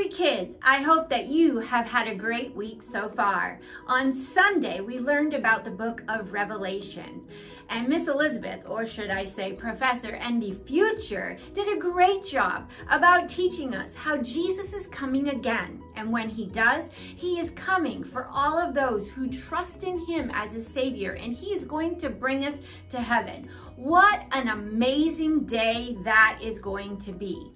Victory Kids, I hope that you have had a great week so far. On Sunday, we learned about the book of Revelation. And Miss Elizabeth, or should I say Professor Andy Future, did a great job about teaching us how Jesus is coming again. And when he does, he is coming for all of those who trust in him as a savior, and he is going to bring us to heaven. What an amazing day that is going to be.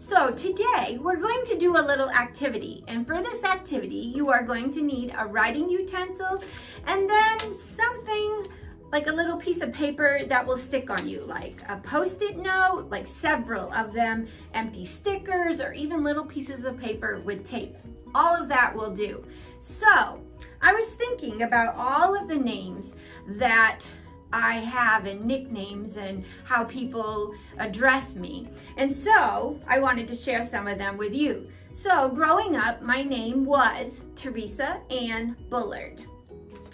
So today we're going to do a little activity, and for this activity you are going to need a writing utensil and then something like a little piece of paper that will stick on you, like a post-it note, like several of them, empty stickers, or even little pieces of paper with tape. All of that will do. So I was thinking about all of the names that I have and nicknames and how people address me. And so I wanted to share some of them with you. So growing up, my name was Teresa Ann Bullard.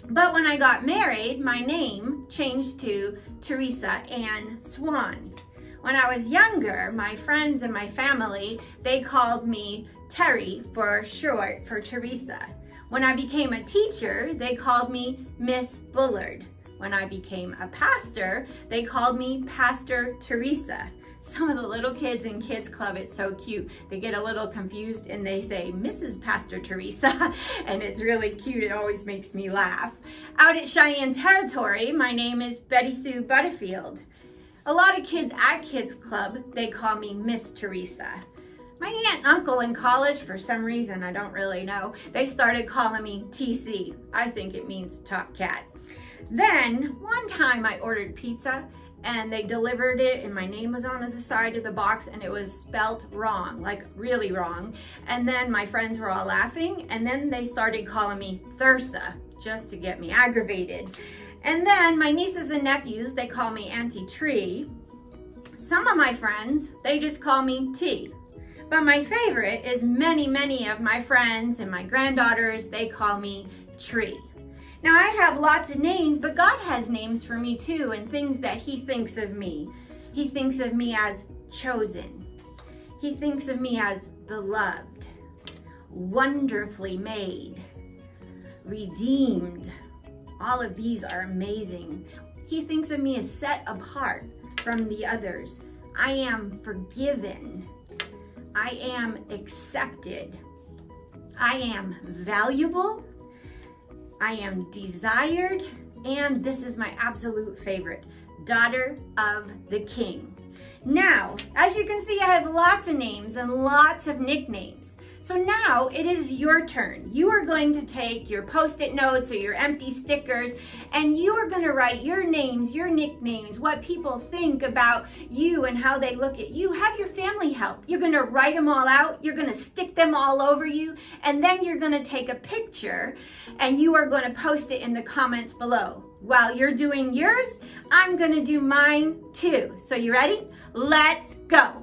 But when I got married, my name changed to Teresa Ann Swan. When I was younger, my friends and my family, they called me Terry for short for Teresa. When I became a teacher, they called me Miss Bullard. When I became a pastor, they called me Pastor Teresa. Some of the little kids in Kids Club, it's so cute. They get a little confused and they say, Mrs. Pastor Teresa, and it's really cute. It always makes me laugh. Out at Cheyenne Territory, my name is Betty Sue Butterfield. A lot of kids at Kids Club, they call me Miss Teresa. My aunt and uncle in college, for some reason, I don't really know, they started calling me TC. I think it means top cat. Then one time I ordered pizza and they delivered it and my name was on the side of the box and it was spelled wrong, like really wrong. And then my friends were all laughing and then they started calling me Thursa just to get me aggravated. And then my nieces and nephews, they call me Auntie Tree. Some of my friends, they just call me T. But my favorite is many of my friends and my granddaughters, they call me Tree. Now I have lots of names, but God has names for me too, and things that he thinks of me. He thinks of me as chosen. He thinks of me as beloved, wonderfully made, redeemed. All of these are amazing. He thinks of me as set apart from the others. I am forgiven. I am accepted. I am valuable. I am desired, and this is my absolute favorite, daughter of the King. Now, as you can see, I have lots of names and lots of nicknames. So now it is your turn. You are going to take your post-it notes or your empty stickers, and you are going to write your names, your nicknames, what people think about you and how they look at you. Have your family help. You're going to write them all out. You're going to stick them all over you, and then you're going to take a picture, and you are going to post it in the comments below. While you're doing yours, I'm going to do mine too. So you ready? Let's go.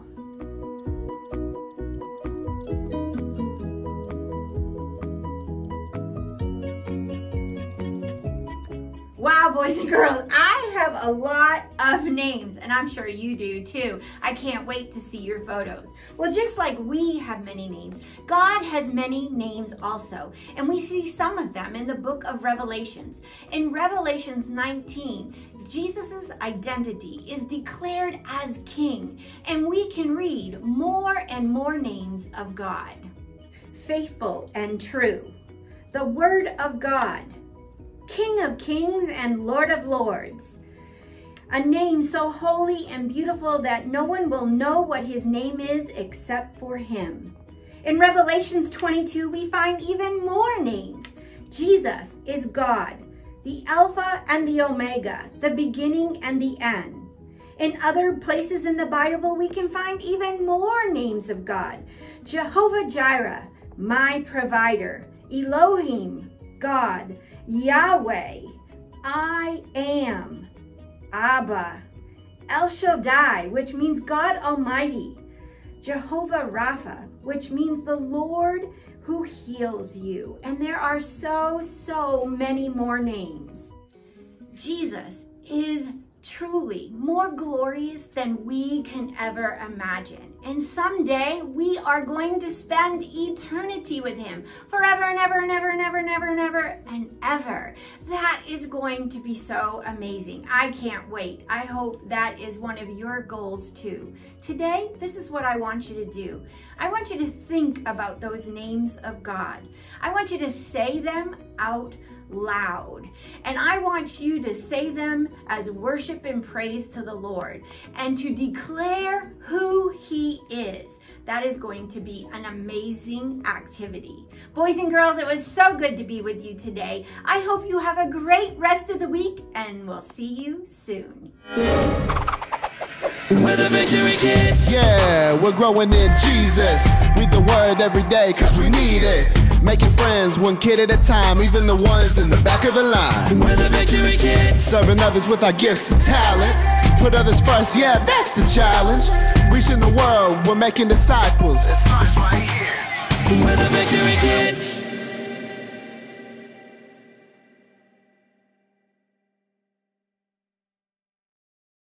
Wow, boys and girls, I have a lot of names, and I'm sure you do too. I can't wait to see your photos. Well, just like we have many names, God has many names also, and we see some of them in the book of Revelations. In Revelations 19, Jesus' identity is declared as King, and we can read more and more names of God. Faithful and true, the Word of God, King of Kings and Lord of Lords. A name so holy and beautiful that no one will know what his name is except for him. In Revelations 22, we find even more names. Jesus is God, the Alpha and the Omega, the beginning and the end. In other places in the Bible, we can find even more names of God. Jehovah Jireh, my provider. Elohim, God. Yahweh, I am. Abba, El Shaddai, which means God Almighty. Jehovah Rapha, which means the Lord who heals you. And there are so many more names. Jesus is truly more glorious than we can ever imagine. And someday we are going to spend eternity with him forever and ever and ever and ever and ever and ever and ever. That is going to be so amazing. I can't wait. I hope that is one of your goals too. Today, this is what I want you to do. I want you to think about those names of God. I want you to say them out loud. And I want you to say them as worship and praise to the Lord and to declare who he is. That is going to be an amazing activity. Boys and girls, it was so good to be with you today. I hope you have a great rest of the week and we'll see you soon. We're the Victory Kids. Yeah, we're growing in Jesus. Read the word every day cause we need it. Making friends, one kid at a time, even the ones in the back of the line. We're the Victory Kids. Serving others with our gifts and talents. Put others first, yeah, that's the challenge. Reaching the world, we're making disciples. It starts right here. We're the Victory